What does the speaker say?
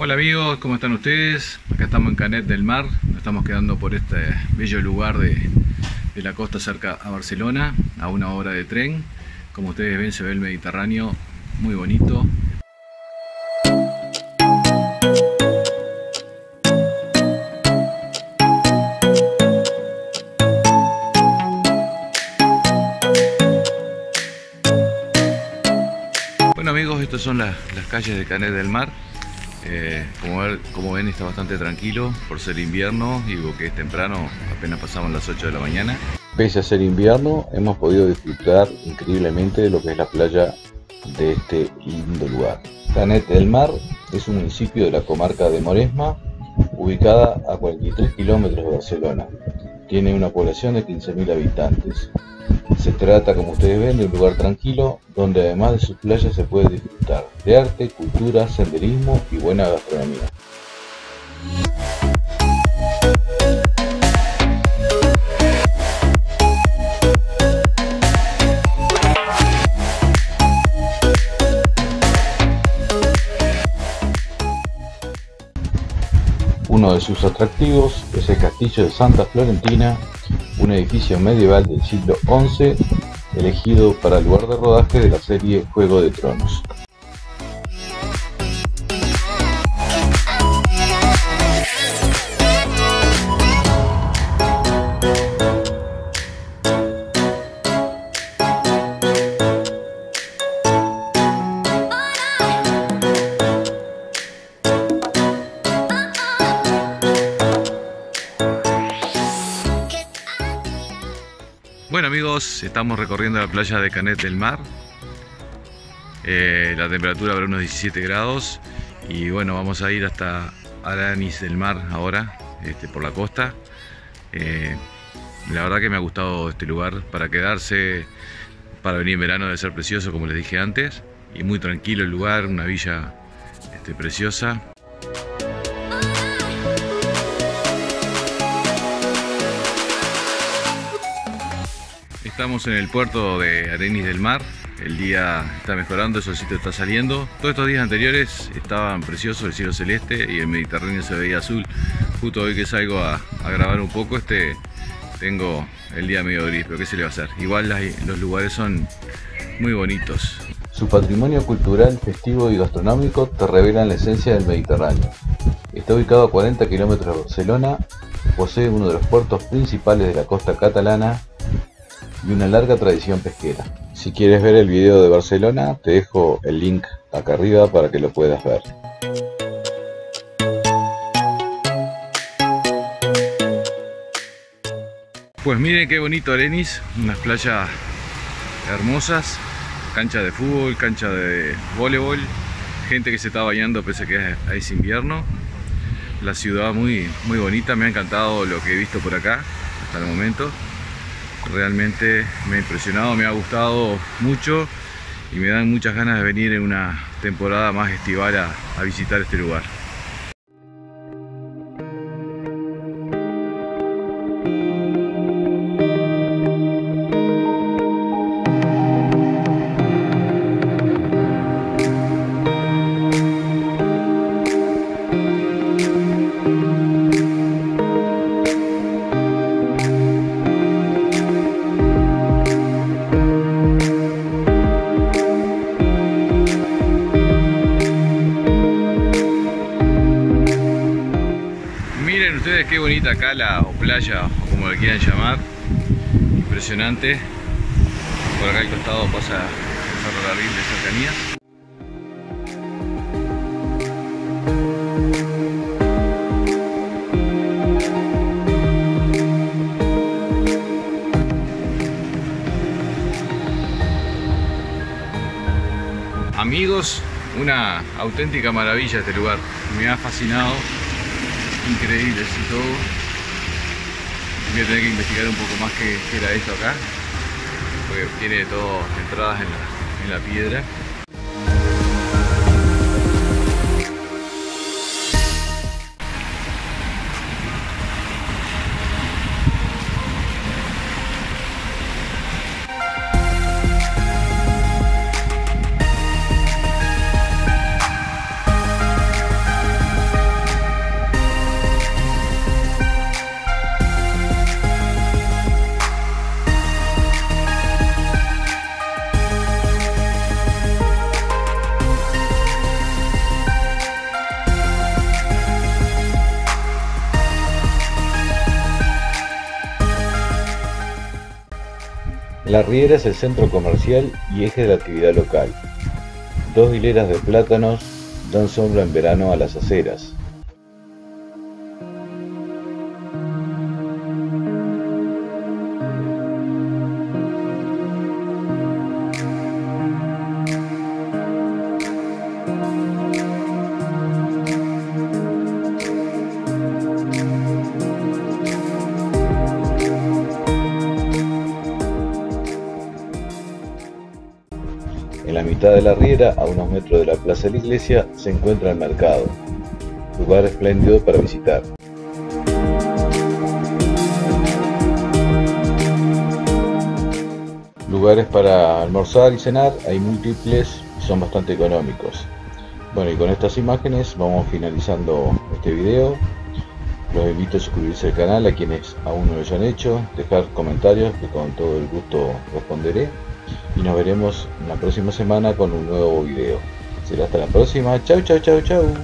Hola amigos, ¿cómo están ustedes? Acá estamos en Canet del Mar, nos estamos quedando por este bello lugar de la costa cerca a Barcelona, a 1 hora de tren. Como ustedes ven, se ve el Mediterráneo muy bonito. Bueno amigos, estas son las calles de Canet del Mar. Como ven, está bastante tranquilo por ser invierno. Digo que es temprano, apenas pasamos las 8 de la mañana. Pese a ser invierno, hemos podido disfrutar increíblemente de lo que es la playa de este lindo lugar. Canet del Mar es un municipio de la comarca de Maresme, ubicada a 43 kilómetros de Barcelona. Tiene una población de 15.000 habitantes. Se trata, como ustedes ven, de un lugar tranquilo, donde además de sus playas se puede disfrutar de arte, cultura, senderismo y buena gastronomía. Uno de sus atractivos es el Castillo de Santa Florentina, un edificio medieval del siglo XI, elegido para el lugar de rodaje de la serie Juego de Tronos. Bueno amigos, estamos recorriendo la playa de Canet del Mar. La temperatura habrá unos 17 grados y bueno, vamos a ir hasta Arenys del Mar ahora, por la costa. La verdad que me ha gustado este lugar para quedarse, para venir en verano debe ser precioso, como les dije antes, y muy tranquilo el lugar, una villa preciosa. Estamos en el puerto de Arenys del Mar, el día está mejorando, el solcito está saliendo. Todos estos días anteriores estaban preciosos, el cielo celeste y el Mediterráneo se veía azul. Justo hoy que salgo a grabar un poco, tengo el día medio gris, pero ¿qué se le va a hacer? Igual los lugares son muy bonitos. Su patrimonio cultural, festivo y gastronómico te revelan la esencia del Mediterráneo. Está ubicado a 40 kilómetros de Barcelona, posee uno de los puertos principales de la costa catalana y una larga tradición pesquera. Si quieres ver el video de Barcelona, te dejo el link acá arriba para que lo puedas ver. Pues miren qué bonito Arenys, unas playas hermosas, cancha de fútbol, cancha de voleibol, gente que se está bañando pese a que es invierno. La ciudad muy bonita, me ha encantado lo que he visto por acá hasta el momento. Realmente me ha impresionado, me ha gustado mucho y me dan muchas ganas de venir en una temporada más estival a visitar este lugar. Qué bonita cala o playa o como le quieran llamar, impresionante. Por acá al costado pasa el ferrocarril de cercanías. Amigos, una auténtica maravilla este lugar, me ha fascinado. Increíble, así todo. Voy a tener que investigar un poco más qué era esto acá, porque tiene todo entradas en la piedra. La Riera es el centro comercial y eje de la actividad local. Dos hileras de plátanos dan sombra en verano a las aceras. En la mitad de la Riera, a unos metros de la plaza de la iglesia, se encuentra el mercado, lugar espléndido para visitar. Lugares para almorzar y cenar hay múltiples y son bastante económicos. Bueno, y con estas imágenes vamos finalizando este video. Los invito a suscribirse al canal a quienes aún no lo hayan hecho, dejar comentarios que con todo el gusto responderé. Y nos veremos la próxima semana con un nuevo video. Será hasta la próxima. Chau, chau, chau, chau.